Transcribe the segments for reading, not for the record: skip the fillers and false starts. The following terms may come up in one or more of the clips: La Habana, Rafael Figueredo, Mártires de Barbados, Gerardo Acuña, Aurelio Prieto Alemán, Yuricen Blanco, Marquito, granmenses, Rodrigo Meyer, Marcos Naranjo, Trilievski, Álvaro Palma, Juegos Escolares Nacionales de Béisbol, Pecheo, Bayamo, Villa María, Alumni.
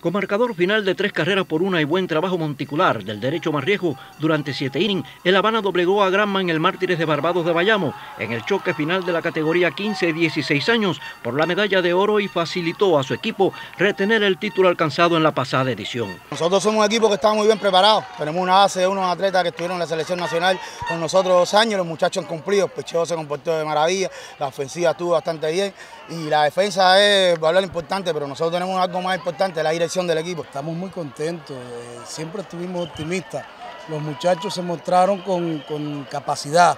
Con marcador final de 3 carreras por 1 y buen trabajo monticular del derecho Marriejo durante 7 innings, el Habana doblegó a Granma en el Mártires de Barbados de Bayamo en el choque final de la categoría 15-16 años por la medalla de oro y facilitó a su equipo retener el título alcanzado en la pasada edición. Nosotros somos un equipo que está muy bien preparado, tenemos una base de unos atletas que estuvieron en la selección nacional con nosotros 2 años, los muchachos han cumplido, Pecheo se comportó de maravilla, la ofensiva estuvo bastante bien y la defensa es valor importante, pero nosotros tenemos algo más importante, la dirección del equipo. Estamos muy contentos, siempre estuvimos optimistas, los muchachos se mostraron con capacidad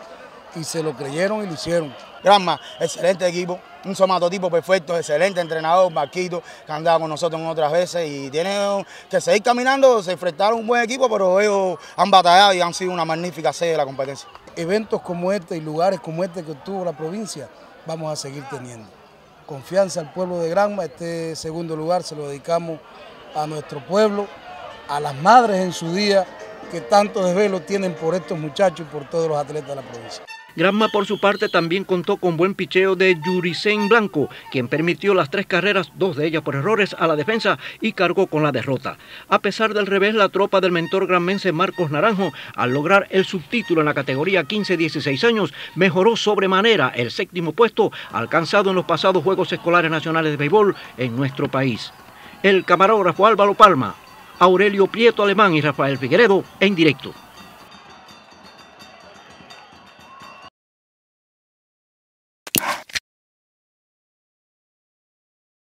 y se lo creyeron y lo hicieron. Granma, excelente equipo, un somatotipo perfecto, excelente entrenador, Marquito, que andaba con nosotros en otras veces y tiene que seguir caminando, se enfrentaron a un buen equipo, pero ellos han batallado y han sido una magnífica sede de la competencia. Eventos como este y lugares como este que tuvo la provincia vamos a seguir teniendo. Confianza al pueblo de Granma, este segundo lugar se lo dedicamos a nuestro pueblo, a las madres en su día que tanto desvelo tienen por estos muchachos y por todos los atletas de la provincia. Granma por su parte también contó con buen picheo de Yuricen Blanco, quien permitió las 3 carreras, 2 de ellas por errores a la defensa y cargó con la derrota. A pesar del revés, la tropa del mentor granmense Marcos Naranjo, al lograr el subtítulo en la categoría 15-16 años, mejoró sobremanera el 7º puesto alcanzado en los pasados Juegos Escolares Nacionales de Béisbol en nuestro país. El camarógrafo Álvaro Palma, Aurelio Prieto Alemán y Rafael Figueredo en directo.